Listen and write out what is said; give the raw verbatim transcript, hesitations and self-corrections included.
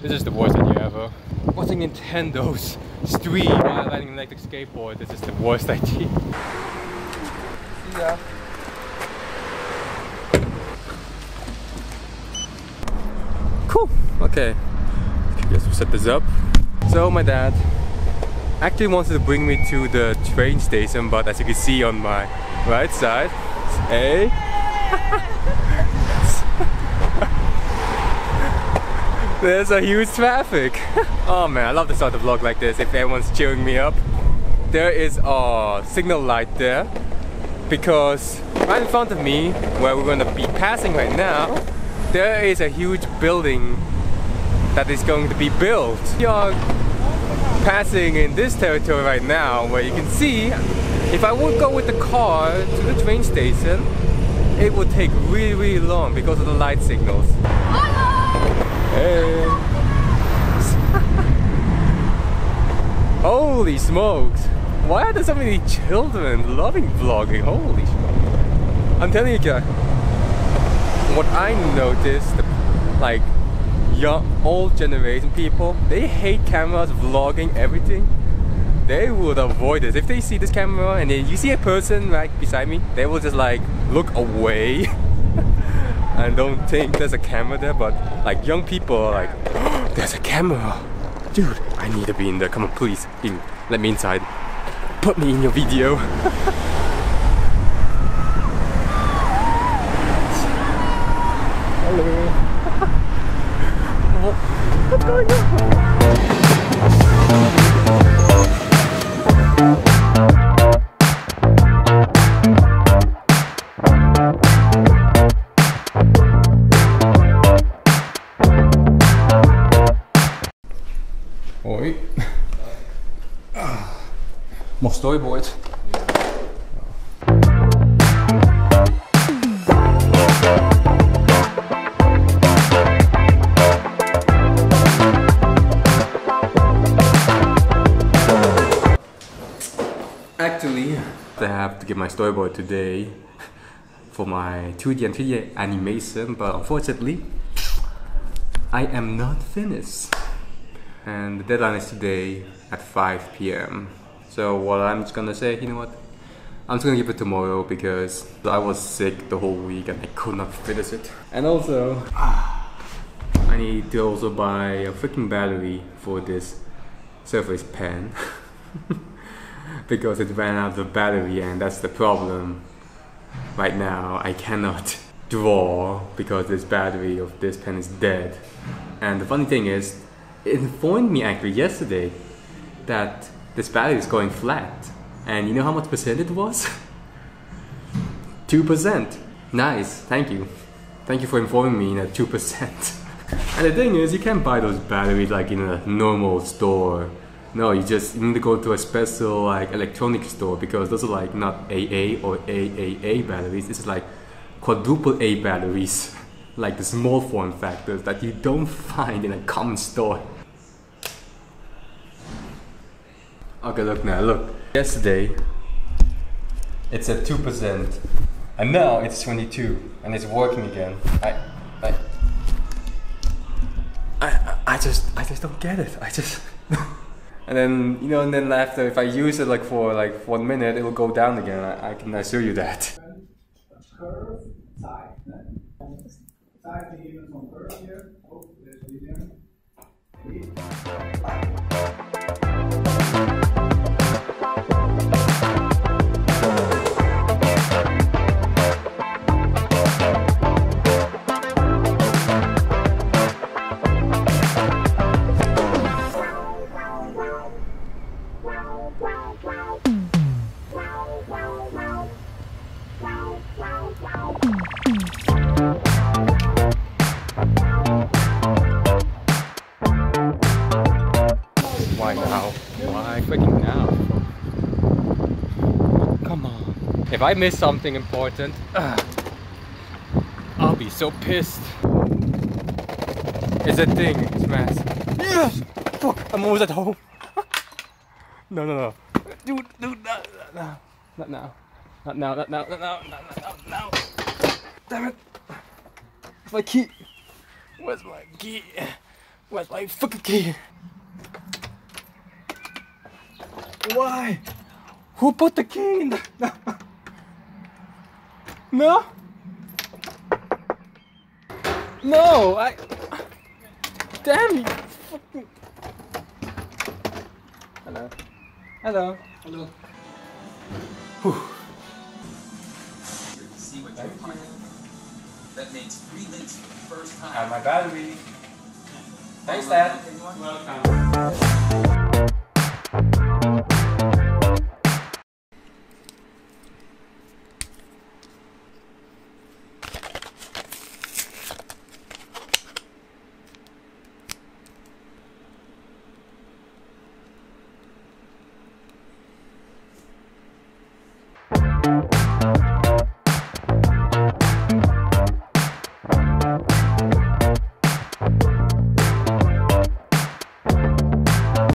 This is the worst idea ever. Watching Nintendo's stream while riding an electric skateboard, this is the worst idea. Yeah. Cool. Okay. I guess we'll set this up. So my dad actually wanted to bring me to the train station, but as you can see on my right side, hey. There's a huge traffic. Oh man, I love to start the vlog like this if everyone's cheering me up. There is a signal light there, because right in front of me, where we're going to be passing right now, there is a huge building that is going to be built. We are passing in this territory right now, where you can see, if I would go with the car to the train station, it would take really, really long because of the light signals. Hey. Holy smokes! Why are there so many children loving vlogging? Holy smokes! I'm telling you guys, what I noticed, like young, old generation people, they hate cameras, vlogging, everything. They would avoid this. If they see this camera and then you see a person right beside me, they will just like look away. I don't think there's a camera there, but like young people are like, oh, there's a camera! Dude, I need to be in there, come on please, in. Let me inside. Put me in your video! Hello! What's going on? More storyboard. Actually, I have to get my storyboard today for my two D and three D animation, but unfortunately, I am not finished. And the deadline is today at five P M So what I'm just gonna say, you know what? I'm just gonna give it tomorrow because I was sick the whole week and I could not finish it. And also, I need to also buy a freaking battery for this Surface pen because it ran out of battery and that's the problem. Right now, I cannot draw because this battery of this pen is dead. And the funny thing is, it informed me actually yesterday that this battery is going flat, and you know how much percent it was? two percent. Nice, thank you. Thank you for informing me that two percent. And the thing is, you can't buy those batteries like in a normal store. No, you just need to go to a special like electronic store because those are like not double A or triple A batteries. This is like quadruple A batteries, like the small form factors that you don't find in a common store. Okay, look now, look. Yesterday, it's at two percent, and now it's twenty-two, and it's working again. I, I, I, I just, I just don't get it. I just, and then you know, and then after, if I use it like for like one minute, it will go down again. I, I can assure you that. Curve, side, side even from curve here. Oh, there's why now? Why freaking now? Come on. If I miss something important, uh, I'll be so pissed. It's a thing, it's mass. Yes! Fuck, I'm almost at home. No, no, no. Dude, dude, no, no, not now. Not now, not now, not now, not now, not now. Damn it. My key. Where's my key? Where's my fucking key? Why? Who put the key in the... No? No, I... Damn you fucking... Hello. Hello. Hello. Whew. That makes three links for the first time. I have my battery. Thanks, Dad. Welcome.